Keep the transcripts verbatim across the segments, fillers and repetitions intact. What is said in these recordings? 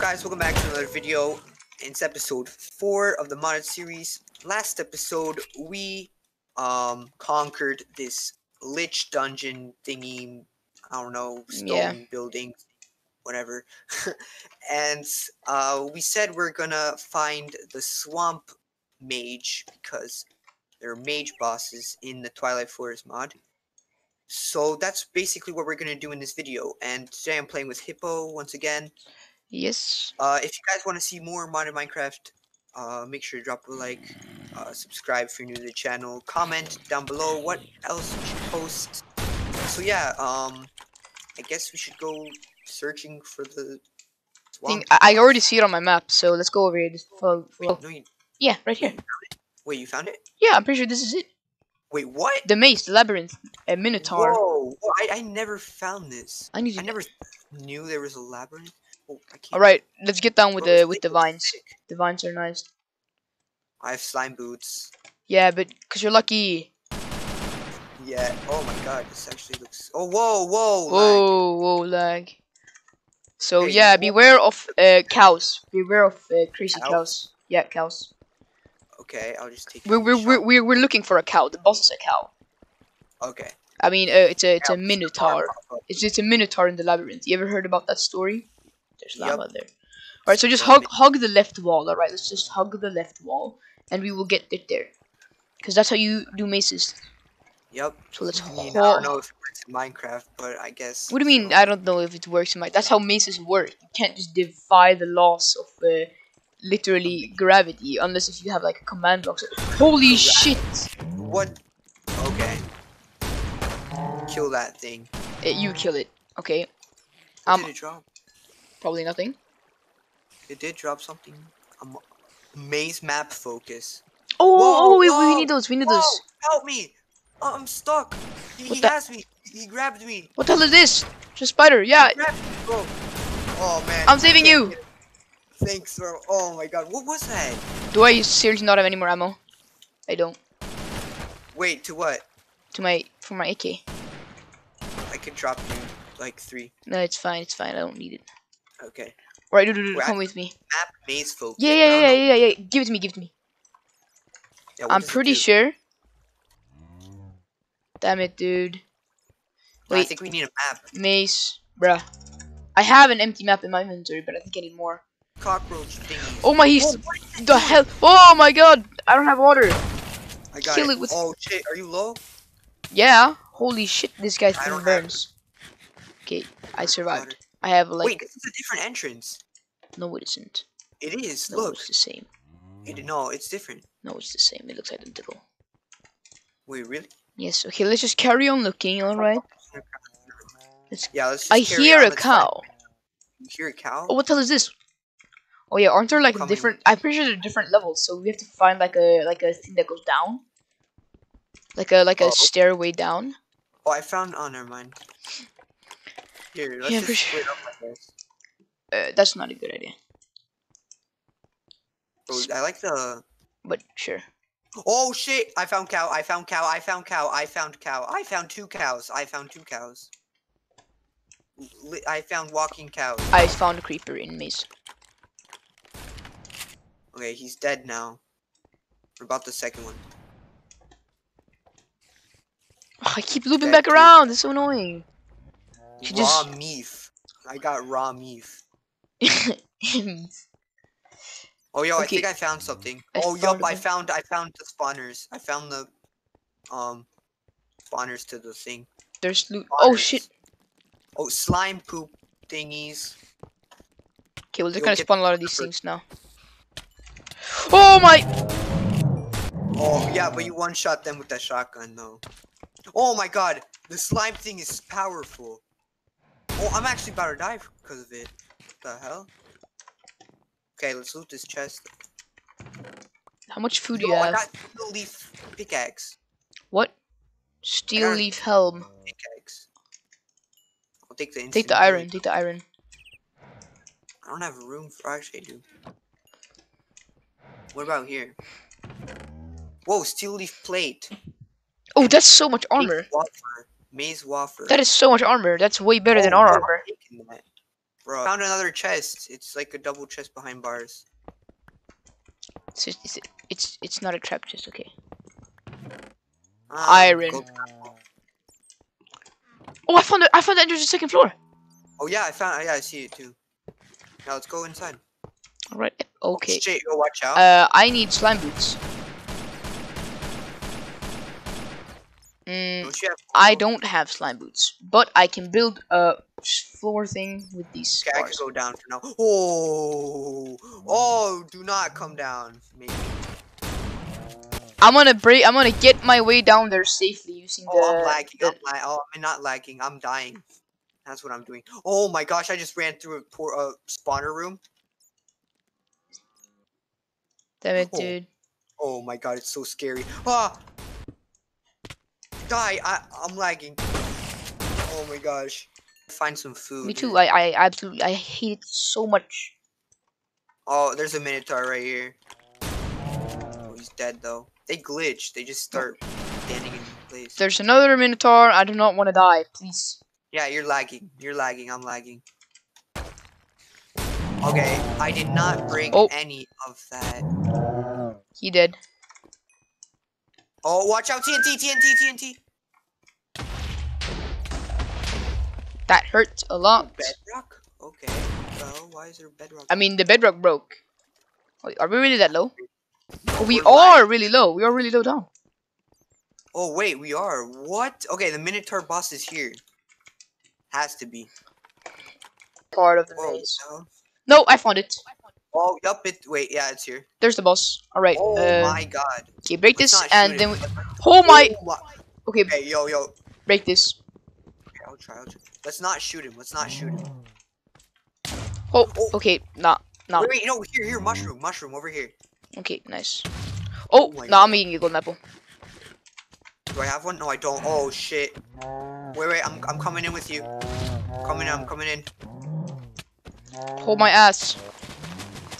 Guys, welcome back to another video. It's episode four of the modded series. Last episode, we um conquered this lich dungeon thingy. I don't know, stone yeah. building, whatever. And uh, we said we're gonna find the swamp mage because there are mage bosses in the Twilight Forest mod. So that's basically what we're gonna do in this video. And today I'm playing with Hippo once again. Yes. Uh, if you guys want to see more Modern Minecraft, uh, make sure to drop a like, uh, subscribe if you're new to the channel, comment down below what else we should post. So yeah, um, I guess we should go searking for the swamp. I, I already see it on my map, so let's go over here. Just follow, follow. Wait, no, you... Yeah, right here. Wait, you found it? Yeah, I'm pretty sure this is it. Wait, what? The maze, the labyrinth, a minotaur. Whoa, I, I never found this. I, need to I never knew there was a labyrinth. All right, let's get down with the with the vines. The vines are nice. I have slime boots. Yeah, but cause you're lucky. Yeah. Oh my God, this actually looks. Oh whoa whoa. Whoa lag. whoa lag. So hey, yeah, whoa. beware of uh, cows. Beware of uh, crazy cows? cows. Yeah, cows. Okay, I'll just take. We're we're we're, we're we're looking for a cow. The boss is a cow. Okay. I mean, uh, it's a it's a minotaur. It's it's a minotaur in the labyrinth. You ever heard about that story? There's lava yep. there. Alright, so just hug hug the left wall, alright? Let's just hug the left wall, and we will get it there. Because that's how you do mazes. Yep. So let's I mean, I don't know if it works in Minecraft, but I guess... What do you mean, so. I don't know if it works in Minecraft? That's how mazes work. You can't just defy the laws of, uh, literally, gravity, unless if you have, like, a command box. Holy shit! What? Okay. Kill that thing. It, you kill it. Okay. What um, did it drop? Probably nothing. It did drop something. A maze map focus. Oh, whoa, oh wait, whoa, we need those. We need whoa, those. Help me! Oh, I'm stuck. He, he has me. He grabbed me. What the hell is this? It's a spider. Yeah. He grabbed me, bro. Oh man. I'm saving you. Thanks, bro. Oh my God, what was that? Do I seriously not have any more ammo? I don't. Wait, to what? To my for my A K. I could drop you like three. No, it's fine. It's fine. I don't need it. Okay. Alright, dude, dude, come with me. Map maze focus. Yeah, yeah, yeah, yeah, yeah, yeah. Give it to me, give it to me. Yeah, I'm pretty sure. Damn it, dude. Wait. No, I think we need a map. Maze, bruh. I have an empty map in my inventory, but I think I need more. Cockroach thing. Oh my, he's oh, the hell. Oh my God, I don't have water. I got Kill it. it with oh shit, are you low? Yeah. Holy shit, this guy's throwing burns. Okay, I survived. I have like. Wait, this is a different entrance. No, it isn't. It is. No, look, it's the same. It, no, it's different. No, it's the same. It looks identical. Wait, really? Yes. Okay, let's just carry on looking. All right. Let's, yeah, let's. Just I carry hear on. a cow. You hear a cow? Oh, what the hell is this? Oh yeah, aren't there like Coming. different? I'm pretty sure there are different levels, so we have to find like a like a thing that goes down. Like a like oh. a stairway down. Oh, I found. Oh, never mind. Here, let's yeah, just split sure. up like this. Uh, that's not a good idea. Oh, I like the... But, sure. Oh, shit! I found cow, I found cow, I found cow, I found cow. I found two cows, I found two cows. I found walking cows. I found a creeper in maze. Okay, he's dead now. What about the second one? Oh, I keep looping back too. around, it's so annoying. She raw just... meef. I got raw meef. Oh yo, okay. I think I found something. I oh yup, I found I found the spawners. I found the um spawners to the thing. There's loot. Oh shit. Oh slime poop thingies. Okay, well they're You'll gonna spawn a lot of these things now. Oh my. Oh yeah, but you one shot them with that shotgun though. Oh my God, the slime thing is powerful. Oh, I'm actually about to die because of it. What the hell? Okay, let's loot this chest. How much food do no, you I have? I got steel leaf pickaxe. What? Steel leaf helm. Pickaxe. I'll take the. Take the iron. Leaf. Take the iron. I don't have room for. Actually, I do. What about here? Whoa, steel leaf plate. Oh, that's so much armor. Maze wafer. Maze wafer. That is so much armor. That's way better oh, than our armor. Bro, I found another chest. It's like a double chest behind bars. It's it's it's, it's not a trap chest, okay. Ah, Iron. Gold. Oh, I found it! I found the entrance to the second floor. Oh yeah, I found. Yeah, I see it too. Now let's go inside. All right. Okay. Straight, oh, watch out. Uh, I need slime boots. Mm, don't you have I don't have slime boots, but I can build a floor thing with these. Okay, bars. I can go down for now. Oh, oh! Do not come down. Maybe. I'm gonna break. I'm gonna get my way down there safely using oh, the. Oh, I'm lagging. The... I'm la oh, I'm not lagging. I'm dying. That's what I'm doing. Oh my gosh! I just ran through a poor uh, spawner room. Damn it, oh. dude! Oh my god, it's so scary. Ah! Die! I I'm lagging. Oh my gosh! Find some food. Me too. I I absolutely I hate it so much. Oh, there's a minotaur right here. Oh, he's dead though. They glitch. They just start standing in place. There's another minotaur. I do not want to die. Please. Yeah, you're lagging. You're lagging. I'm lagging. Okay, I did not break oh. any of that. He did. Oh, watch out! T N T! T N T! T N T! That hurts a lot. Bedrock? Okay. Oh, why is there bedrock? I mean, the bedrock broke. Are we really that low? Oh, we are really low. We are really low down. Oh wait, we are. What? Okay, the Minotaur boss is here. Has to be part of the Whoa, maze. No. no, I found it. Oh, yup. It wait, yeah, it's here. There's the boss. All right. Oh uh, my god. Okay, break Let's this, and then we. Oh my. Oh my. Okay. Hey, yo, yo. Break this. Okay, I'll try. I'll try. Let's not shoot him. Let's not shoot him. Oh. oh. Okay. Nah. Nah. Wait, wait, no. Here, here. Mushroom. Mushroom. Over here. Okay. Nice. Oh. oh no, nah, I'm eating a golden apple. Do I have one? No, I don't. Oh shit. Wait, wait, I'm, I'm coming in with you. I'm coming in, I'm coming in. Hold my ass.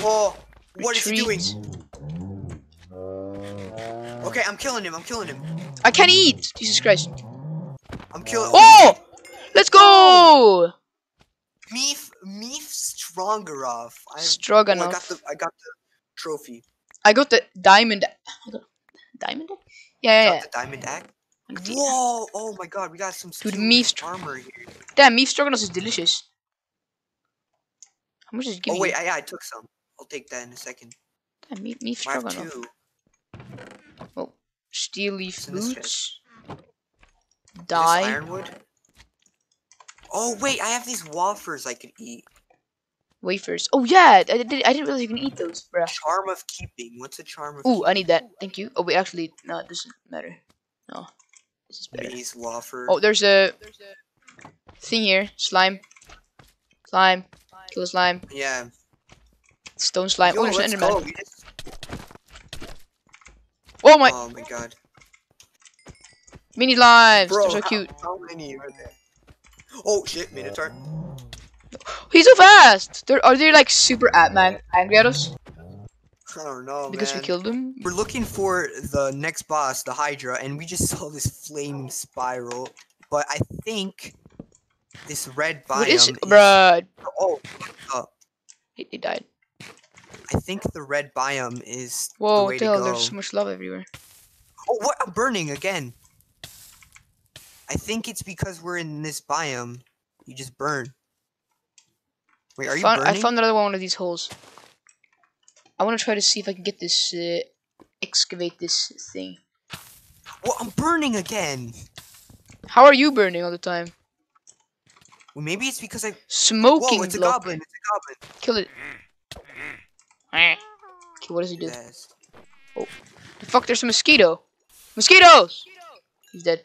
Oh, what Retreat. is he doing? Okay, I'm killing him, I'm killing him. I can't eat! Jesus Christ. I'm killing- Oh! Let's go! Meef, Meef Strogarov. Stroganov. Oh, I got the, I got the trophy. I got the diamond- Diamond? Yeah, yeah, yeah. The diamond axe? Whoa! Oh my god, we got some Dude, Meef armor here. Damn, Meef Stroganoff is delicious. How much is it giving? Oh wait, I, yeah, I took some. I'll take that in a second. Damn, Meef, Meef Stroganoff. Oh, steel leaf boots. Die. Ironwood. Oh wait, I have these wafers I could eat. Wafers. Oh yeah, I, I, I didn't realize you can eat those, bruh. Charm of keeping. What's a charm of Ooh, keeping? I need that. Thank you. Oh wait, actually, no, it doesn't matter. No. This is better. Maze wafer. Oh, there's a, there's a thing here. Slime. Slime. Kill slime. Yeah. Stone slime. Yo, oh, there's an Enderman. Just... Oh my. Oh my god. Mini lives. Bro, they're so cute. How, how many are there? Oh shit, Minotaur. He's so fast. They're, are they like super at man angry at us? I don't know, Because man. we killed him? We're looking for the next boss, the Hydra, and we just saw this flame spiral. But I think this red biome what is... It? is Bruh. Oh, uh, he, he died. I think the red biome is Whoa, the way hell, to go. There's so much love everywhere. Oh, what? I'm burning again. I think it's because we're in this biome. You just burn. Wait, are I you found, burning? I found another one of these holes. I want to try to see if I can get this, uh, excavate this thing. Well, I'm burning again! How are you burning all the time? Well, maybe it's because I... Smoking Whoa, it's block. a goblin, it's a goblin. Kill it. Okay, what does he do? Yes. Oh. The fuck, there's a mosquito! Mosquitoes! He's dead.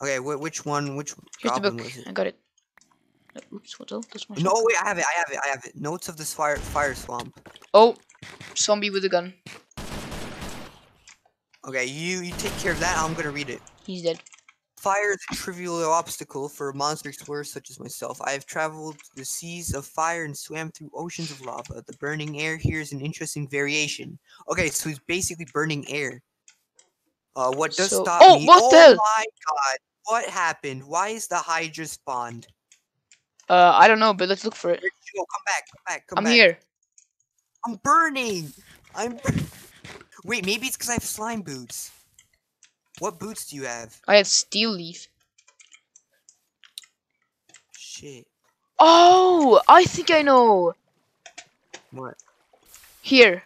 Okay, wh which one, which Here's goblin the book. was it? I got it. Oops, what else? That's my no, shot. wait, I have it, I have it, I have it. Notes of the fire, fire swamp. Oh, zombie with a gun. Okay, you, you take care of that, I'm gonna read it. He's dead. Fire is a trivial obstacle for a monster explorer such as myself. I have traveled the seas of fire and swam through oceans of lava. The burning air here is an interesting variation. Okay, so he's basically burning air. Uh, what does so, stop oh, me? What oh, the? my god, what happened? Why is the Hydra spawned? Uh, I don't know, but let's look for it. Where'd you go? Come back, come back, come I'm back. I'm here. I'm burning. I'm. Bur Wait, maybe it's because I have slime boots. What boots do you have? I have steel leaf. Shit. Oh, I think I know. What? Here.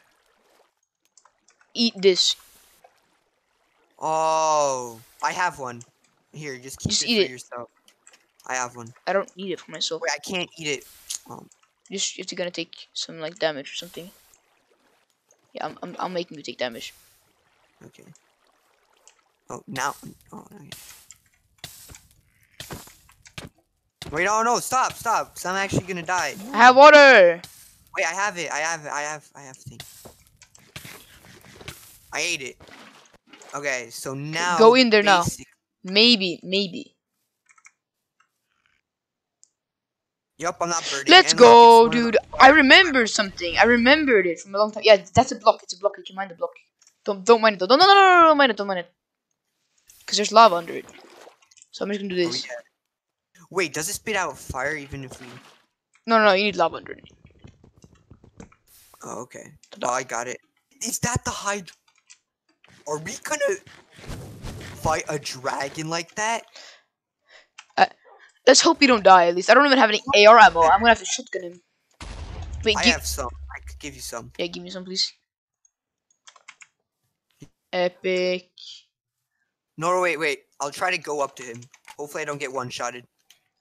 Eat this. Oh, I have one. Here, just keep just it eat for it. yourself. I have one. I don't need it for myself. Wait, I can't eat it. Um, just if you're gonna take some like damage or something. Yeah, I'm I'm, I'm making you take damage. Okay. Oh, now. Oh, okay. Wait, oh no, stop, stop. So I'm actually gonna die. I have water. Wait, I have it. I have it. I have, I have thing. I ate it. Okay, so now. Go in there now. Maybe, maybe. Yup, I'm not burning. Let's go, dude. I remember something. I remembered it from a long time. Yeah, that's a block. It's a block. You can mind the block. Don't, don't mind it though. Don't, no, no, no, no, don't mind it. Don't mind it. Because there's lava under it. So I'm just gonna do this. Oh, yeah. Wait, does it spit out fire even if we... No, no, no, you need lava underneath. Oh, okay. Oh, I got it. Is that the hide? Are we gonna fight a dragon like that? Uh, let's hope you don't die, at least. I don't even have any A R ammo. I'm gonna have to shotgun him. Wait, I have some. I could give you some. Yeah, give me some, please. Epic. No, wait, wait. I'll try to go up to him. Hopefully I don't get one-shotted.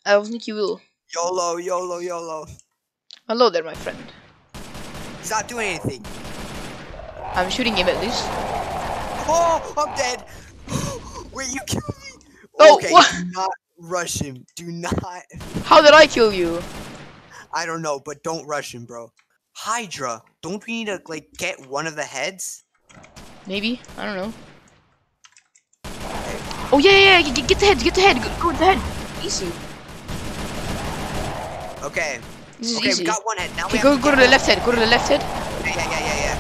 I don't think you will. YOLO, YOLO, YOLO. Hello there, my friend. He's not doing anything. I'm shooting him at least. Oh, I'm dead. Wait, you killed me. Oh, okay, what? Do not rush him. Do not. How did I kill you? I don't know, but don't rush him, bro. Hydra, don't we need to, like, get one of the heads? Maybe. I don't know. Oh, yeah, yeah, yeah. Get, get the head. Get the head. Go, go to the head. Easy. Okay. This is okay, easy. We got one head. Now okay, we go go to the left head. Go to the left head. Yeah, yeah, yeah, yeah, yeah.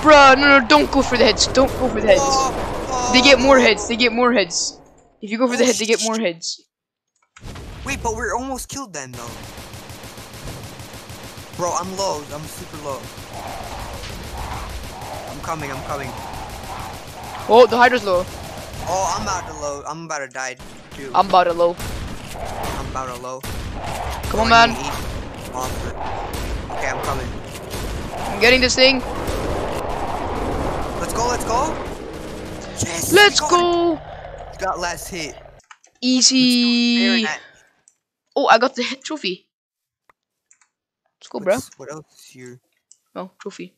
Bruh, no, no, don't go for the heads. Don't go for the heads. Oh, oh. They get more heads. They get more heads. If you go for the head, they get more heads. Wait, but we're almost killed then, though. Bro, I'm low. I'm super low. I'm coming. I'm coming. Oh, the hydra's low. Oh, I'm about to low. I'm about to die. Dude. I'm about to low. I'm about to low. Come on, man. Okay, I'm coming. I'm getting this thing. Let's go, let's go. Yes, let's go. go. Got last hit. Easy. Oh, I got the hit trophy. Let's go, bro. What else is here? Oh, trophy.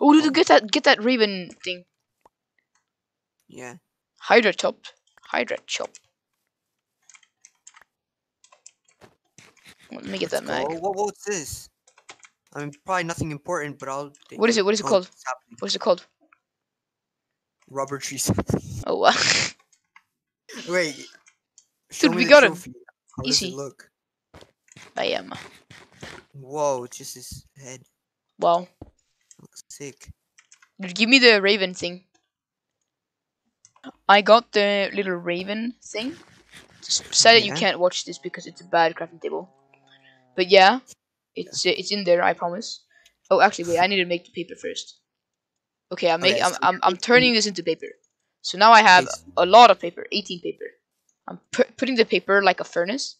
Oh, did oh. you get that? Get that raven thing. Yeah. Hydra chop. Hydra chop. Let me get Let's that mag. Whoa, whoa, what's this? I mean, probably nothing important, but I'll... What is it? What is it called? What is it called? Rubber tree sapling. Oh, wow. Wait. Dude, we got him. Easy. Look. I am. Whoa, it's just his head. Wow. Looks sick. Dude, give me the raven thing. I got the little raven thing. Sad that yeah. you can't watch this because it's a bad crafting table. But yeah, it's yeah. Uh, it's in there. I promise. Oh, actually, wait. I need to make the paper first. Okay, I'm making. Okay, so I'm, I'm I'm turning this into paper. So now I have a lot of paper. eighteen paper. I'm pu putting the paper like a furnace,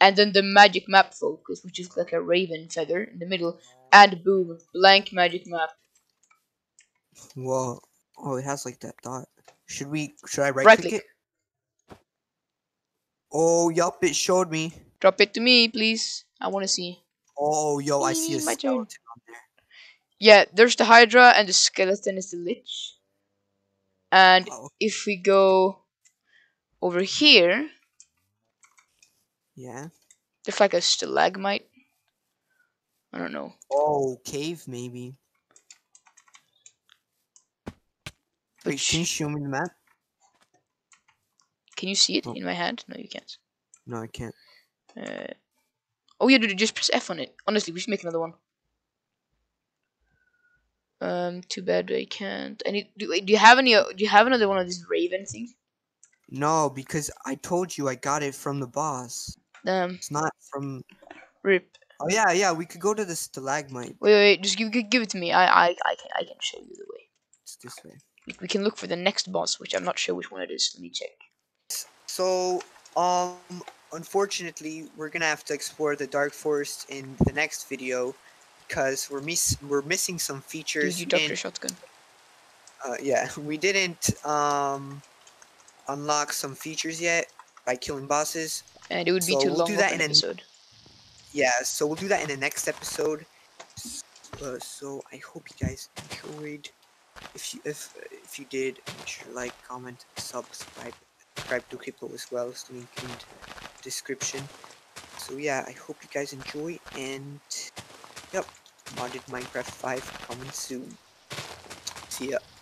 and then the magic map focus, which is like a raven feather in the middle, and boom, blank magic map. Whoa! Oh, it has like that dot. Should we? Should I right click it? Oh, yup! It showed me. Drop it to me, please. I want to see. Oh, yo, I see a skeleton on there. Yeah, there's the Hydra and the skeleton is the Lich. And oh. if we go over here... Yeah. There's like a stalagmite. I don't know. Oh, cave maybe. But Wait, can you show me the map? Can you see it oh. in my hand? No, you can't. No, I can't. Uh... Oh yeah, dude, just press F on it. Honestly, we should make another one. Um, too bad I can't. I need. Do, do you have any? Do you have another one of these raven things? No, because I told you I got it from the boss. Damn. It's not from... Rip. Oh, yeah, yeah, we could go to the stalagmite. Wait, wait, just give, give it to me. I, I, I, can, I can show you the way. It's this way. We, we can look for the next boss, which I'm not sure which one it is. Let me check. So, um, unfortunately, we're gonna have to explore the Dark Forest in the next video, because we're miss we're missing some features. Did you Doctor Shotgun? Uh, yeah, we didn't um unlock some features yet by killing bosses. And it would be so too we'll long do that in an episode. Yeah, so we'll do that in the next episode. Uh, so I hope you guys enjoyed. If you if if you did, make sure like, comment, subscribe. Subscribe to Hippo as well, it's linked in the description. So yeah, I hope you guys enjoy, and yep, modded Minecraft five coming soon. See ya.